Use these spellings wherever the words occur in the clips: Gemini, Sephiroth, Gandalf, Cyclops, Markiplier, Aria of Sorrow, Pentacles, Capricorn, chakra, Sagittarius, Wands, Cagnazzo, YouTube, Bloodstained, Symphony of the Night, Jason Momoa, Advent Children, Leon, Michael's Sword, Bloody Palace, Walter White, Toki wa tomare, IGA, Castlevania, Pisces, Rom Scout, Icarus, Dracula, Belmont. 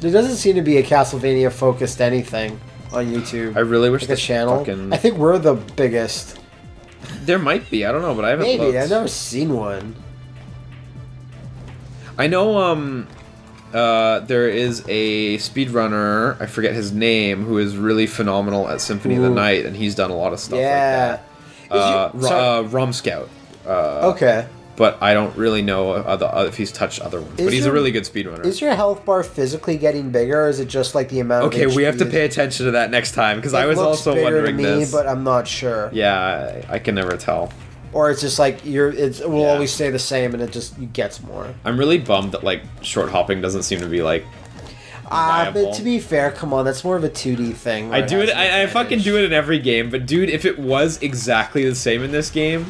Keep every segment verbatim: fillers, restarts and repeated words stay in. There doesn't seem to be a Castlevania-focused anything on YouTube. I really wish like the channel. Fucking... I think we're the biggest. There might be. I don't know, but I haven't Maybe. Looked. I've never seen one. I know um, uh, there is a speedrunner, I forget his name, who is really phenomenal at Symphony Ooh. Of the Night, and he's done a lot of stuff yeah. like that. Uh, you, uh, Rom Scout. Uh, okay. But I don't really know if he's touched other ones. Is but he's your, a really good speedrunner. Is your health bar physically getting bigger, or is it just like the amount okay, of H P? Okay, we have to pay attention to that next time, because I was also wondering to me, this. But I'm not sure. Yeah, I, I can never tell. Or it's just like, you're, it's, it will yeah. always stay the same, and it just gets more. I'm really bummed that like short hopping doesn't seem to be like... Uh, but to be fair, come on, that's more of a two D thing. I do it, it I, I fucking do it in every game, but dude, if it was exactly the same in this game...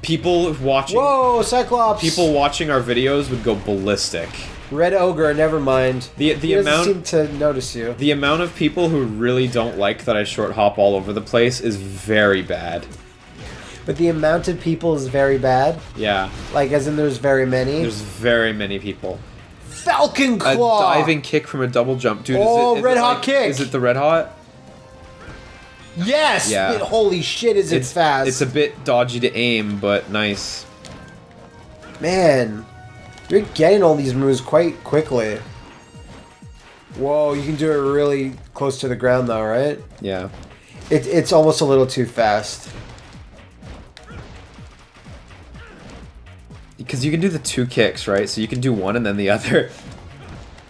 People watching. Whoa, Cyclops! People watching our videos would go ballistic. Red ogre, never mind. The the he amount seem to notice you. The amount of people who really don't like that I short hop all over the place is very bad. But the amount of people is very bad. Yeah. Like as in, there's very many. There's very many people. Falcon claw. A diving kick from a double jump, dude. Oh, is it, is red it hot like, kick! Is it the red hot? Yes! Yeah. It, holy shit, is it's, it fast. It's a bit dodgy to aim, but nice. Man, you're getting all these moves quite quickly. Whoa, you can do it really close to the ground though, right? Yeah. It, it's almost a little too fast. Because you can do the two kicks, right? So you can do one and then the other.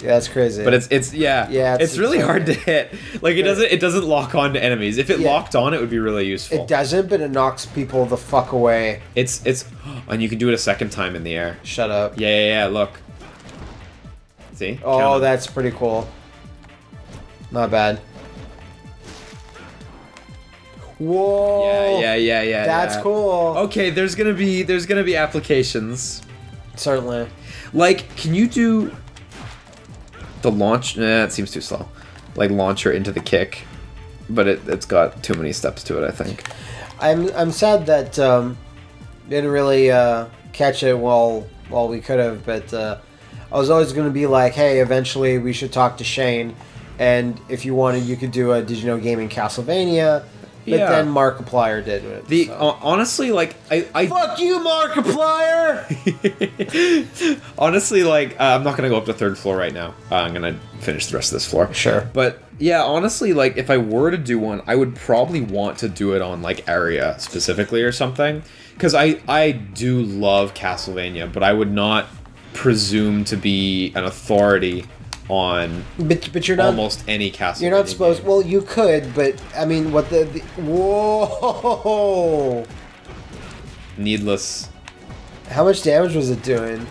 Yeah, that's crazy. But it's it's yeah, yeah it's, it's really it's hard to hit. Like it doesn't it doesn't lock on to enemies. If it yeah. locked on, it would be really useful. It doesn't, but it knocks people the fuck away. It's it's and you can do it a second time in the air. Shut up. Yeah, yeah, yeah. Look. See? Oh, that's pretty cool. Not bad. Whoa. Yeah, yeah, yeah, yeah. That's yeah. cool. Okay, there's gonna be there's gonna be applications. Certainly. Like, can you do? The launch, nah, it seems too slow. Like launcher into the kick, but it, it's got too many steps to it, I think. I'm I'm sad that um, didn't really uh, catch it while while we could have. But uh, I was always going to be like, hey, eventually we should talk to Shane, and if you wanted, you could do a Did You Know Gaming Castlevania. But yeah. then Markiplier did it. The so. uh, honestly, like I, I fuck you, Markiplier. Honestly, like uh, I'm not gonna go up to third floor right now. Uh, I'm gonna finish the rest of this floor. Sure. But yeah, honestly, like if I were to do one, I would probably want to do it on like Aria specifically or something, because I I do love Castlevania, but I would not presume to be an authority. On but, but you're not, almost any Castlevania. You're not supposed... Game. Well, you could, but, I mean, what the... the whoa! Needless. How much damage was it doing?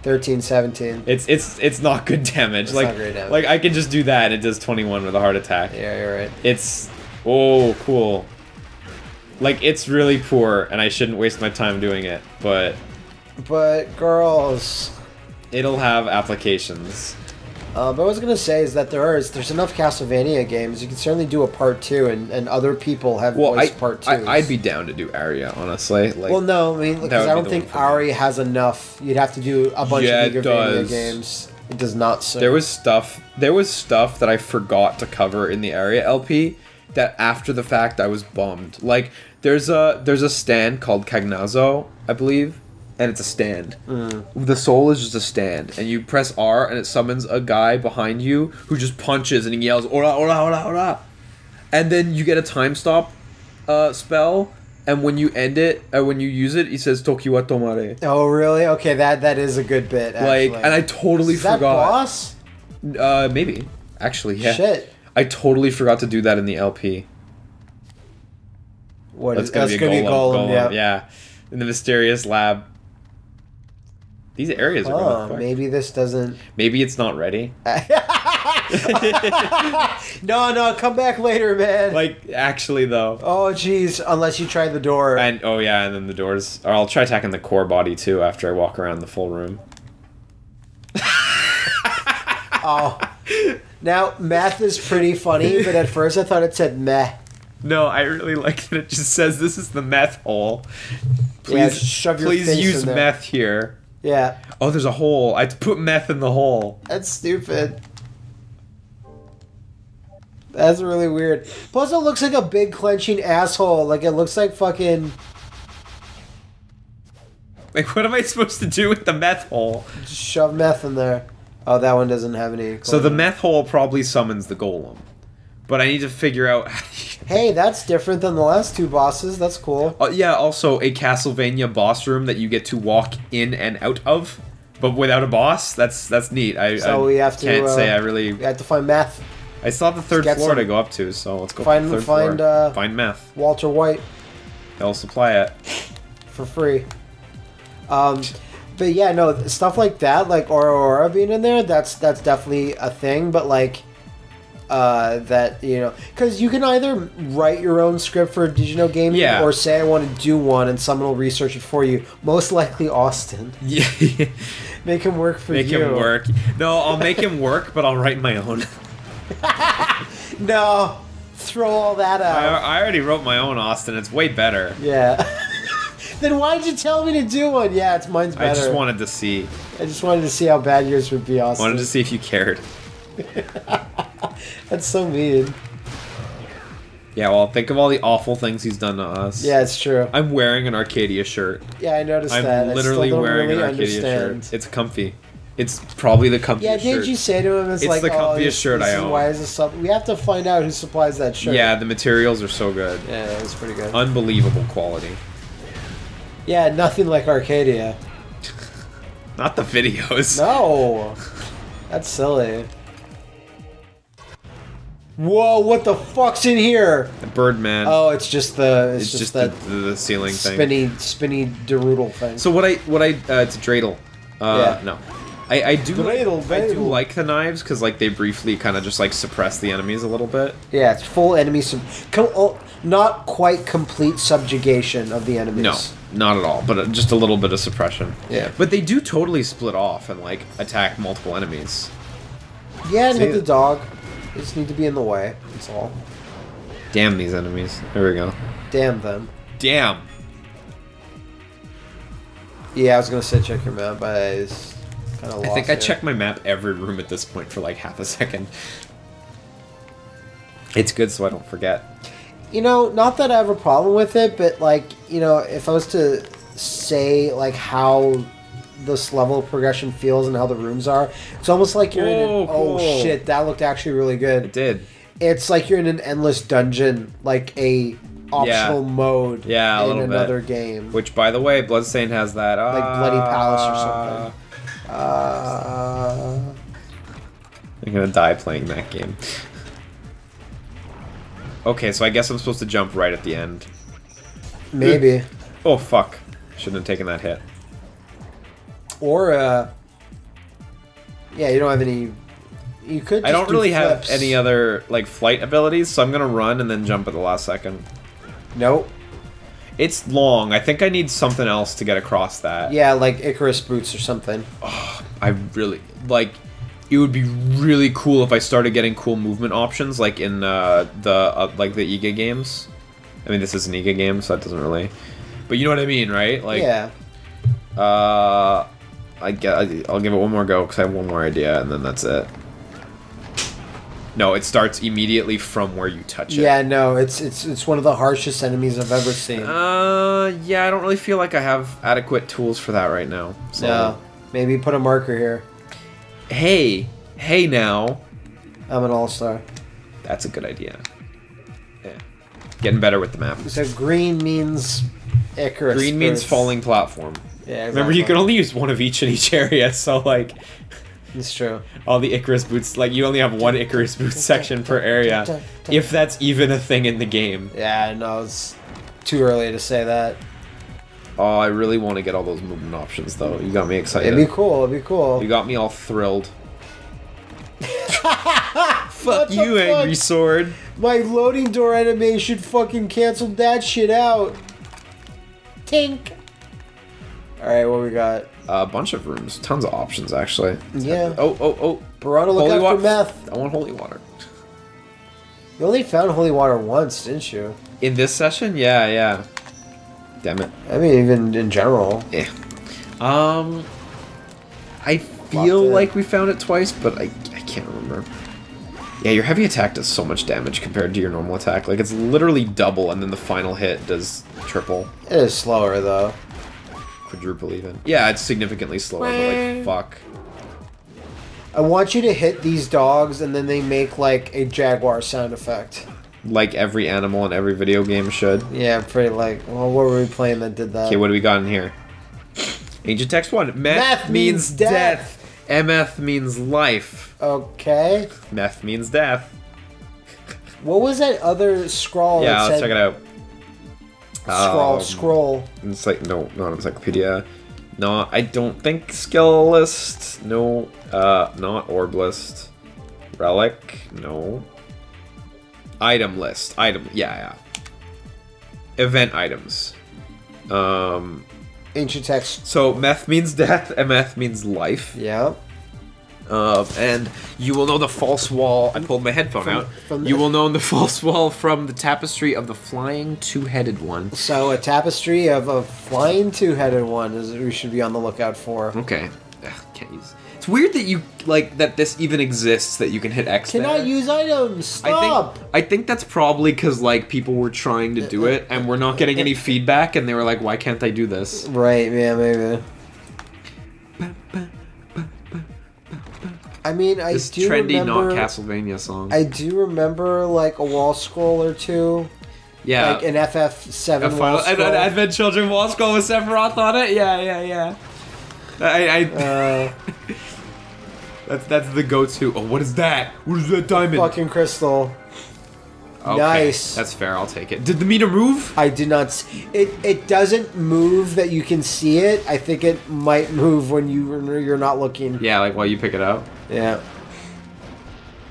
thirteen, seventeen. It's it's it's not good damage. It's like, not great damage. Like, I can just do that and it does twenty-one with a heart attack. Yeah, you're right. It's... Oh, cool. Like, it's really poor, and I shouldn't waste my time doing it, but... But, girls... It'll have applications. Uh, but what I was going to say is that there are, is, there's enough Castlevania games. You can certainly do a part two, and, and other people have well, voiced I, part two. I'd be down to do Aria, honestly. Like, well, no, I mean, because I don't think Aria has enough. You'd have to do a bunch yeah, of Castlevania games. It does not serve. There was stuff. There was stuff that I forgot to cover in the Aria L P that after the fact I was bummed. Like, there's a, there's a stand called Cagnazzo, I believe. And it's a stand. Mm. The soul is just a stand. And you press R and it summons a guy behind you who just punches and he yells, "Ora, ora, ora, ora." And then you get a time stop uh, spell. And when you end it, uh, when you use it, he says, "Toki wa tomare." Oh, really? Okay, that that is a good bit, actually. Like, and I totally is forgot. That boss? Uh, maybe. Actually, yeah. Shit. I totally forgot to do that in the L P. What that's is gonna that's going to be a golem. golem yeah. yeah. In the mysterious lab. These areas are oh, really quick. Maybe this doesn't... Maybe it's not ready. no, no, come back later, man. Like, actually, though. Oh, jeez, unless you try the door. And oh, yeah, and then the doors. Or I'll try attacking the core body, too, after I walk around the full room. Oh. Now, math is pretty funny, but at first I thought it said meh. No, I really like that it just says, this is the meth hole. Please, yeah, shove your please face use in there. Meth here. Yeah. Oh, there's a hole. I put meth in the hole. That's stupid. That's really weird. Plus, it looks like a big clenching asshole. Like, it looks like fucking... Like, what am I supposed to do with the meth hole? Just shove meth in there. Oh, that one doesn't have any... So the meth hole probably summons the golem. But I need to figure out... Hey, that's different than the last two bosses. That's cool. Uh, yeah, also a Castlevania boss room that you get to walk in and out of, but without a boss. That's that's neat. I, so I we have to, can't uh, say I really... We have to find meth. I still have the third floor some... to go up to, so let's go find, the third find, floor. Uh, find meth. Walter White. They'll supply it. For free. Um... But yeah, no, stuff like that, like Aura Aura being in there, that's that's definitely a thing, but like, uh, that, you know, because you can either write your own script for Did You Know Gaming, yeah. or say I want to do one and someone will research it for you, most likely Austin. Yeah. Make him work for make you. Make him work. No, I'll make him work, but I'll write my own. No, throw all that out. I, I already wrote my own, Austin. It's way better. Yeah. Then why'd you tell me to do one? Yeah, it's mine's better. I just wanted to see. I just wanted to see how bad yours would be, Austin. Wanted to see if you cared. That's so mean. Yeah, well, think of all the awful things he's done to us. Yeah, it's true. I'm wearing an Arcadia shirt. Yeah, I noticed I'm that. I'm literally I don't wearing really an Arcadia understand. shirt. It's comfy. It's probably the comfiest shirt. Yeah, didn't you say to him, it's, it's like, the comfiest oh, this, shirt this I own. Why is this up? We have to find out who supplies that shirt. Yeah, the materials are so good. Yeah, it's pretty good. Unbelievable quality. Yeah, nothing like Arcadia. Not the videos. No. That's silly. Whoa, what the fuck's in here? The Birdman. Oh, it's just the it's, it's just, just that the, the ceiling spinny, thing. Spinny spinny deroodle thing. So what I what I uh, it's dreidel. Uh yeah. no. I I do dreidel, dreidel. I do like the knives cuz like they briefly kind of just like suppress the enemies a little bit. Yeah, it's full enemy sub com oh, not quite complete subjugation of the enemies. No. Not at all, but just a little bit of suppression. Yeah. But they do totally split off and, like, attack multiple enemies. Yeah, and with the dog. They just need to be in the way. That's all. Damn these enemies. There we go. Damn them. Damn! Yeah, I was gonna say check your map, but I just kinda lost I think I it. check my map every room at this point for, like, half a second. It's good so I don't forget. You know, not that I have a problem with it, but, like, you know, if I was to say, like, how this level of progression feels and how the rooms are, it's almost like you're in an... Oh, shit, that looked actually really good. It did. It's like you're in an endless dungeon, like a optional yeah. mode yeah, in another bit. game. Which, by the way, Bloodstained has that. Uh, like Bloody Palace or something. Uh, I'm gonna die playing that game. Okay, so I guess I'm supposed to jump right at the end. Maybe. Oh, fuck. Shouldn't have taken that hit. Or, uh... yeah, you don't have any... You could just I don't do really flips. have any other, like, flight abilities, so I'm gonna run and then jump at the last second. Nope. It's long. I think I need something else to get across that. Yeah, like Icarus boots or something. Oh, I really... Like... It would be really cool if I started getting cool movement options, like in uh, the uh, like the I G A games. I mean, this is an I G A game, so that doesn't really. But you know what I mean, right? Like, yeah. Uh, I guess I'll give it one more go because I have one more idea, and then that's it. No, it starts immediately from where you touch it. Yeah, no, it's it's it's one of the harshest enemies I've ever seen. Uh, yeah, I don't really feel like I have adequate tools for that right now. So. No, maybe put a marker here. Hey, hey now. I'm an all-star. That's a good idea. Yeah. Getting better with the map. So green means Icarus. Green first. means falling platform. Yeah, exactly. Remember, you can only use one of each in each area, so, like... It's true. All the Icarus boots, like, you only have one Icarus boot section per area, if that's even a thing in the game. Yeah, no, it's too early to say that. Oh, I really want to get all those movement options, though. You got me excited. It'd be cool. It'd be cool. You got me all thrilled. Fuck you, fuck? Angry Sword. My loading door animation fucking canceled that shit out. Tink. All right, what we got? Uh, a bunch of rooms. Tons of options, actually. Yeah. Oh, oh, oh. Piranha, look out for meth. I want holy water. You only found holy water once, didn't you? In this session? Yeah, yeah. Damn it. I mean, even in general. Yeah. Um, I feel like we found it twice, but I, I can't remember. Yeah, your heavy attack does so much damage compared to your normal attack. Like, it's literally double, and then the final hit does triple. It is slower, though. Quadruple, even. Yeah, it's significantly slower, but, like, fuck. I want you to hit these dogs, and then they make, like, a jaguar sound effect. Like every animal in every video game should. Yeah, pretty like... Well, what were we playing that did that? Okay, what do we got in here? Ancient Text one. Meth, Meth means, means death. death. M F means life. Okay. Meth means death. What was that other scroll? Yeah, that let's said check it out. Scroll, um, scroll. It's like, no, not encyclopedia. No, I don't think skill list. No, uh, not orb list. Relic, no. Item list. Item, yeah, yeah. Event items. Um... Ancient text. So meth means death, and meth means life. Yeah. Um, and you will know the false wall. I pulled my headphone from, out. From you will know the false wall from the tapestry of the flying two-headed one. So a tapestry of a flying two-headed one is what we should be on the lookout for. Okay. Ugh, can't use. It's weird that you like that this even exists. That you can hit X. Cannot there. use items. Stop. I think, I think that's probably because like people were trying to do it and we're not getting any feedback, and they were like, "Why can't I do this?" Right? Yeah, maybe. I mean, I this do trendy, remember, not Castlevania song. I do remember like a wall scroll or two. Yeah, like an F F seven wall scroll. An Advent Children wall scroll with Sephiroth on it. Yeah, yeah, yeah. I, I uh, that's that's the go-to. Oh, what is that? What is that diamond? Fucking crystal. Okay, nice. That's fair. I'll take it. Did the meter move? I did not. See, it it doesn't move that you can see it. I think it might move when you you're not looking. Yeah, like while you pick it up. Yeah.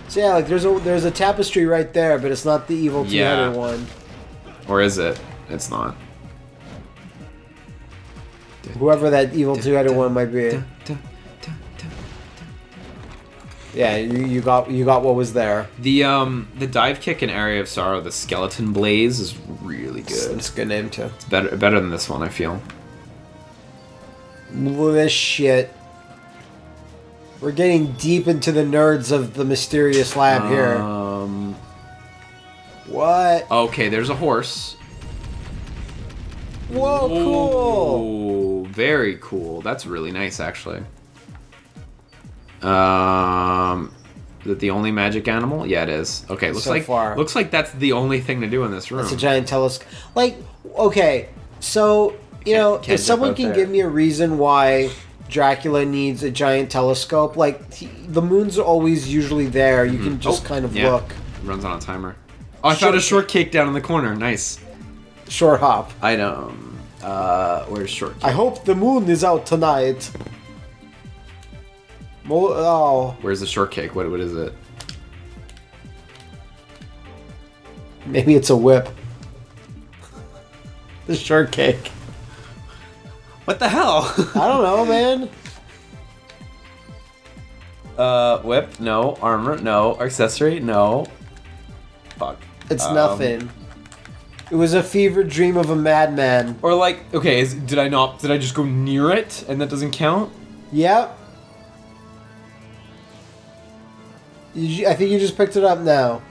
So yeah, like there's a there's a tapestry right there, but it's not the evil two-headed yeah. one. Or is it? It's not. Whoever that evil two-headed one might be. Yeah, you, you got you got what was there. The um the dive kick in Aria of Sorrow, the Skeleton Blaze, is really good. It's a good name too. It's better better than this one, I feel. This shit. We're getting deep into the nerds of the mysterious lab um, here. Um. What? Okay, there's a horse. Whoa, cool! Ooh, very cool. That's really nice, actually. Um, is it the only magic animal? Yeah, it is. Okay, looks so like far. looks like that's the only thing to do in this room. It's a giant telescope. Like, okay, so you can't, know, can't if someone can there. give me a reason why Dracula needs a giant telescope, like he, the moon's always usually there. You mm-hmm. can just oh, kind of yeah. look. It runs on a timer. Oh, I short found a shortcake down in the corner. Nice. Short hop. I know. Uh, where's short? I hope the moon is out tonight. Mo oh. Where's the shortcake? What? What is it? Maybe it's a whip. The shortcake. What the hell? I don't know, man. Uh, whip? No. Armor? No. Accessory? No. Fuck. It's um, nothing. It was a fevered dream of a madman. Or like, okay, is, did I not? Did I just go near it, and that doesn't count? Yep. You, I think you just picked it up now.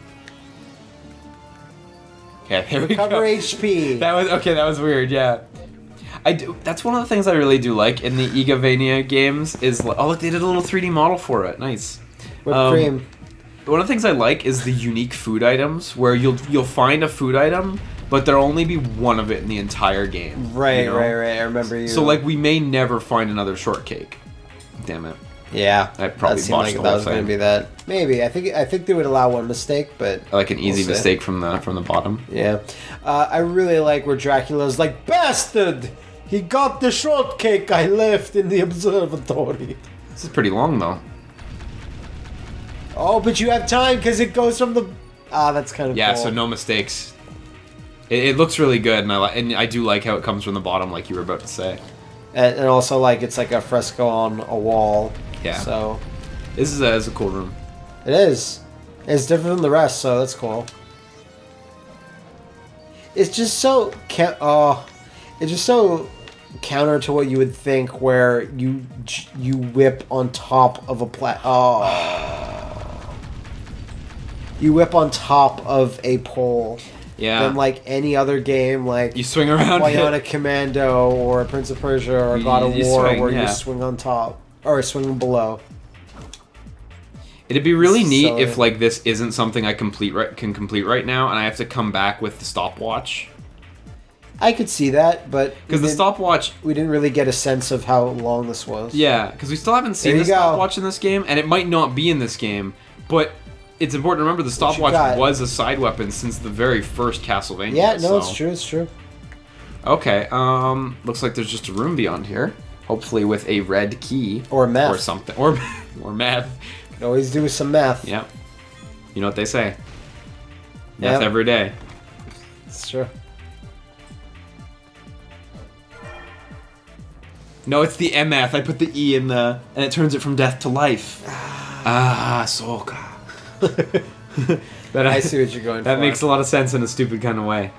Okay, there we go. Recover H P. That was okay. That was weird. Yeah. I do, that's one of the things I really do like in the I G A games is like, oh look, they did a little three D model for it. Nice. Whipped um, cream. One of the things I like is the unique food items, where you'll you'll find a food item, but there'll only be one of it in the entire game. Right, you know? right, right. I remember you. So like, we may never find another shortcake. Damn it. Yeah. I probably that watched like the that was going to be that. Maybe. I think I think they would allow one mistake, but like an easy we'll mistake from the from the bottom. Yeah. Uh, I really like where Dracula's like, bastard! He got the shortcake I left in the observatory. This is pretty long though. Oh, but you have time because it goes from the. Ah, that's kind of. Yeah, cool. So no mistakes. It, it looks really good, and I like, and I do like how it comes from the bottom, like you were about to say. And, and also, like it's like a fresco on a wall. Yeah. So. This is a, this is a cool room. It is. It's different than the rest, so that's cool. It's just so can't. Oh, it's just so. Counter to what you would think, where you you whip on top of a plat. Oh. you whip on top of a pole. Yeah. Than like any other game, like you swing around. Bionic Commando or Prince of Persia or you, God of War, swing, where yeah. you swing on top or swing below. It'd be really neat so, if like this isn't something I complete right, can complete right now, and I have to come back with the stopwatch. I could see that, but because the stopwatch, we didn't really get a sense of how long this was. Yeah, because we still haven't seen the go. stopwatch in this game, and it might not be in this game, but. It's important to remember the stopwatch was a side weapon since the very first Castlevania. Yeah, no, so. it's true, it's true. Okay, um, looks like there's just a room beyond here. Hopefully with a red key. Or meth. Or something. Or, or meth. You can always do with some meth. Yep. You know what they say. Meth yep. every day. It's true. No, it's the M F. I put the E in the... And it turns it from death to life. Ah, Soka. that I see what you're going that for. That makes a lot of sense in a stupid kind of way.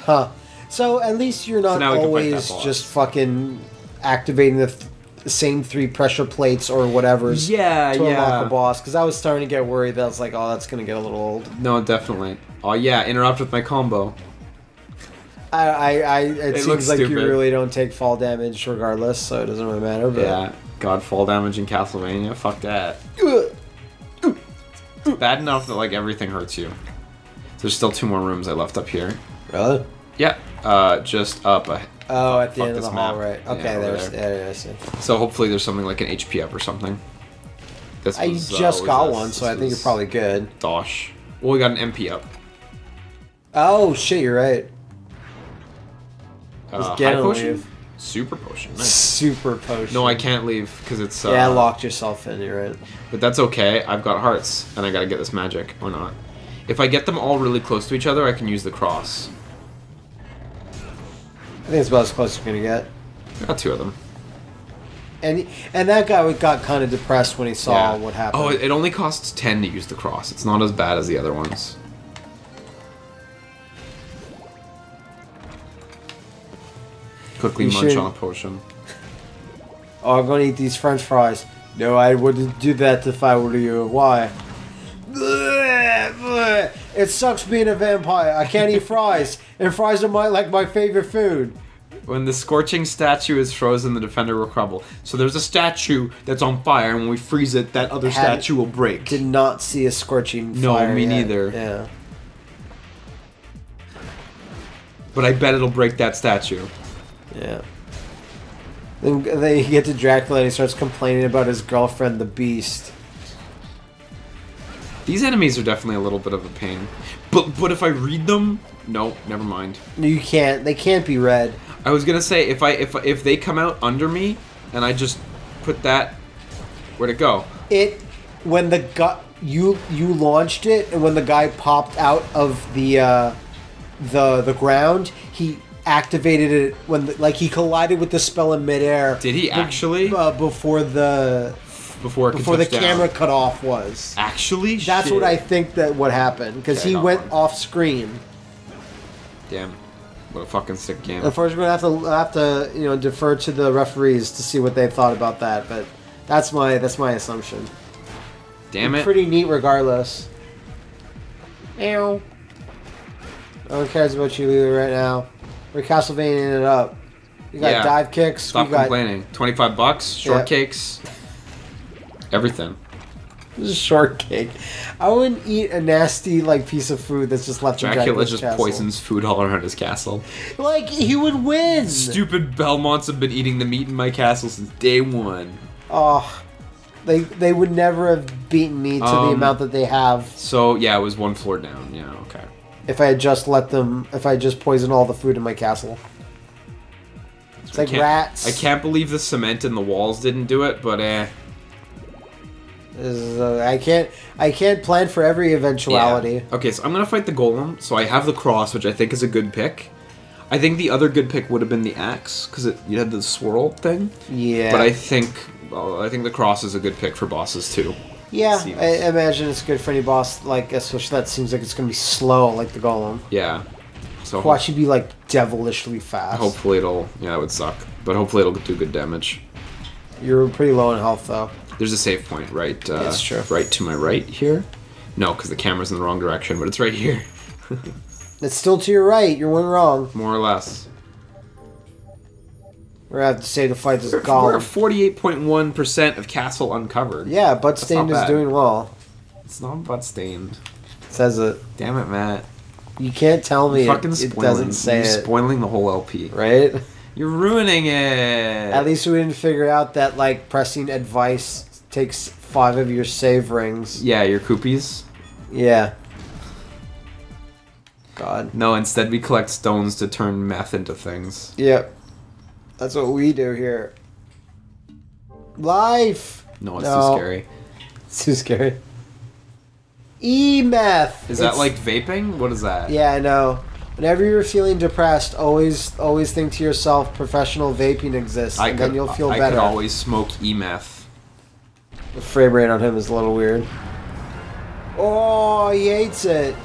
Huh. So at least you're not so always just fucking activating the th same three pressure plates or whatever's yeah, to yeah. unlock a boss. Because I was starting to get worried that I was like, oh, that's going to get a little old. No, definitely. Oh, yeah, interrupt with my combo. I, I, I It, it seems like stupid. You really don't take fall damage regardless, so it doesn't really matter. But... Yeah, God, fall damage in Castlevania? Fuck that. Ugh. Bad enough that like everything hurts you. There's still two more rooms I left up here. Really? Yeah. Uh, just up. A, oh, at the end of the map. hall, right? Okay, yeah, there's. There. Yeah, I see. So hopefully there's something like an H P up or something. This I was, just uh, got this? one, so this I think you're probably good. Dosh. Well, we got an M P up. Oh shit! You're right. Uh, high potion. Leave. Super potion. Nice. Super potion. No, I can't leave because it's. Uh, yeah, I locked yourself in. You're right. But that's okay. I've got hearts, and I gotta get this magic or not. If I get them all really close to each other, I can use the cross. I think it's about as close as you're gonna get. I got two of them. And and that guy got kind of depressed when he saw yeah. what happened. Oh, it only costs ten to use the cross. It's not as bad as the other ones. Quickly you munch shouldn't. on a potion. Oh, I'm gonna eat these French fries. No, I wouldn't do that if I were you. Why? It sucks being a vampire. I can't eat fries, and fries are my like my favorite food. When the scorching statue is frozen, the defender will crumble. So there's a statue that's on fire, and when we freeze it, that other Had statue will break. Did not see a scorching fire. No, me yet. neither. Yeah. But I bet it'll break that statue. Yeah. Then, then you get to Dracula and he starts complaining about his girlfriend, the Beast. These enemies are definitely a little bit of a pain. But but if I read them, no, never mind. No, you can't. They can't be read. I was gonna say if I if if they come out under me and I just put that, where'd it go? It when the guy you you launched it and when the guy popped out of the uh, the the ground he. activated it when the, like he collided with the spell in midair. Did he actually? Uh, before the before it before the down. camera cut off was actually. That's Shit. what I think that what happened because okay, he went one. off screen. Damn, what a fucking sick game. Unfortunately, I have to I have to you know defer to the referees to see what they thought about that, but that's my that's my assumption. Damn it! Pretty neat, regardless. Ow. No one cares about you either right now. We're Castlevania-ing it up. We got yeah. dive kicks. Stop we got... complaining. Twenty-five bucks, shortcakes, yeah. everything. This is shortcake. I wouldn't eat a nasty like piece of food that's just left. Dracula in Dracula's just castle. poisons food all around his castle. Like he would win. Stupid Belmonts have been eating the meat in my castle since day one. Oh, they they would never have beaten me to um, the amount that they have. So yeah, it was one floor down. Yeah, okay. If I had just let them, if I had just poisoned all the food in my castle. It's like rats. I can't believe the cement in the walls didn't do it, but eh. Uh, I can't, I can't plan for every eventuality. Yeah. Okay, so I'm gonna fight the golem, so I have the cross, which I think is a good pick. I think the other good pick would have been the axe, because it you had the swirl thing. Yeah. But I think, well, I think the cross is a good pick for bosses too. Yeah, I imagine it's good for any boss, like, especially that seems like it's going to be slow, like the golem. Yeah. So watch it be, like, devilishly fast. Hopefully it'll... Yeah, that would suck. But hopefully it'll do good damage. You're pretty low in health, though. There's a save point right... Uh, That's true. Right to my right here. No, because the camera's in the wrong direction, but it's right here. That's still to your right. You're one wrong. More or less. We're going to have to say the fight is gone. We're at forty-eight point one percent of castle uncovered. Yeah, Bloodstained is doing well. It's not Bloodstained. It says it. Damn it, Matt. You can't tell me it, it doesn't say it. You're spoiling the whole L P. Right? You're ruining it. At least we didn't figure out that, like, pressing advice takes five of your save rings. Yeah, your Koopies. Yeah. God. No, instead we collect stones to turn meth into things. Yep. That's what we do here. Life! No, it's no. too scary. It's too scary. E-meth! Is it's, that like vaping? What is that? Yeah, I know. Whenever you're feeling depressed, always always think to yourself, professional vaping exists, I and could, then you'll feel I better. I could always smoke E-meth. The frame rate on him is a little weird. Oh, he hates it.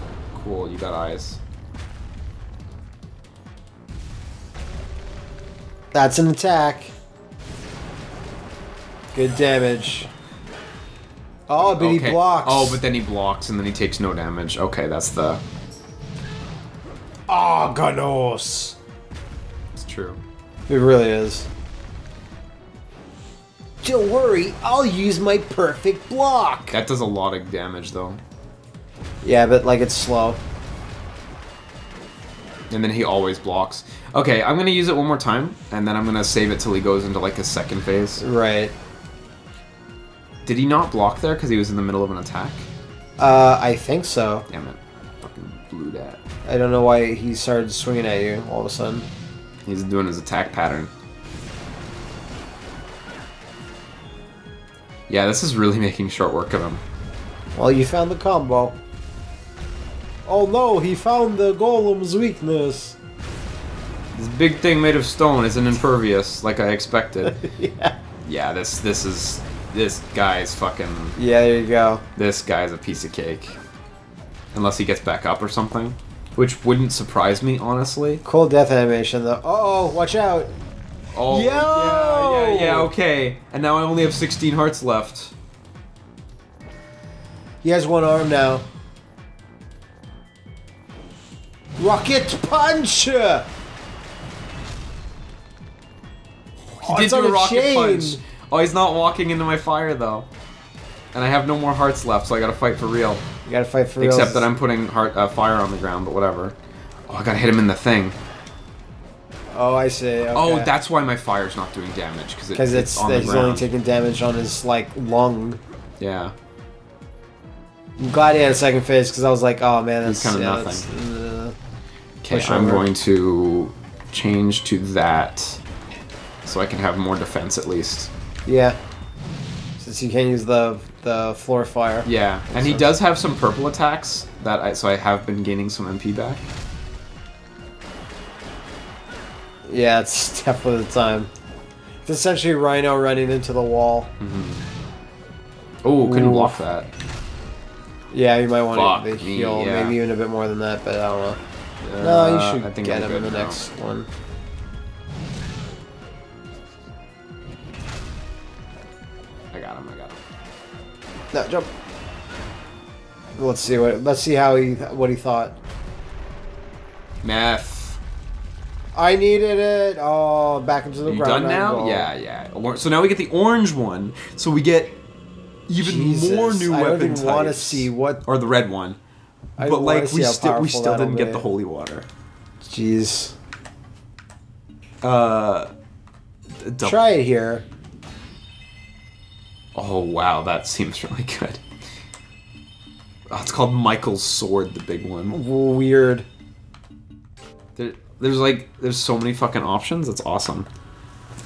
Cool, you got eyes. That's an attack. Good damage. Oh, but okay. he blocks. Oh, but then he blocks and then he takes no damage. Okay, that's the... Oh, Ganos. It's true. It really is. Don't worry, I'll use my perfect block. That does a lot of damage, though. Yeah, but, like, it's slow. And then he always blocks. Okay, I'm going to use it one more time, and then I'm going to save it till he goes into, like, his second phase. Right. Did he not block there because he was in the middle of an attack? Uh, I think so. Damn it. Fucking blew that. I don't know why he started swinging at you all of a sudden. He's doing his attack pattern. Yeah, this is really making short work of him. Well, you found the combo. Oh no, he found the golem's weakness. This big thing made of stone isn't impervious, like I expected. yeah. Yeah, this this is this guy's fucking. Yeah, there you go. This guy's a piece of cake. Unless he gets back up or something, which wouldn't surprise me, honestly. Cool death animation though. Uh oh, watch out! Oh. Yo! Yeah, yeah, yeah. Okay, and now I only have sixteen hearts left. He has one arm now. Rocket punch! He oh, did do a rocket chain. punch. Oh, he's not walking into my fire though, and I have no more hearts left, so I gotta fight for real. You gotta fight for real. Except reals. that I'm putting heart uh, fire on the ground, but whatever. Oh, I gotta hit him in the thing. Oh, I see. Okay. Oh, that's why my fire's not doing damage because it, it's, it's on the he's ground. only taking damage on his like lung. Yeah. I'm glad he had a second phase because I was like, oh man, that's kind of yeah, nothing. Okay, I'm going to change to that so I can have more defense at least. Yeah. Since you can't use the the floor fire. Yeah, and sense. he does have some purple attacks that I so I have been gaining some M P back. Yeah, it's definitely the time. It's essentially Rhino running into the wall. Mm-hmm. Oh, couldn't Ooh. block that. Yeah, you might want to heal yeah. maybe even a bit more than that, but I don't know. Uh, no, you should I think get him in the now. next one. I got him. I got him. No jump. Let's see what. Let's see how he what he thought. Meth. I needed it. Oh, back into the Are ground. You done now? Goal. Yeah, yeah. So now we get the orange one. So we get even Jesus, more new I weapon don't even types. I want to see what. Or the red one. I but like we still we still didn't get the holy water. Jeez. Uh. Try it here. Oh wow, that seems really good. Oh, it's called Michael's Sword, the big one. Weird. There, there's like there's so many fucking options. That's awesome.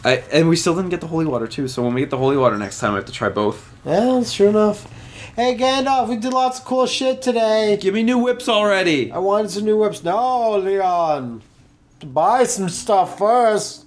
I and we still didn't get the holy water too. So when we get the holy water next time, I have to try both. Yeah, sure enough. Hey Gandalf, we did lots of cool shit today. Give me new whips already. I wanted some new whips. No, Leon. Buy some stuff first.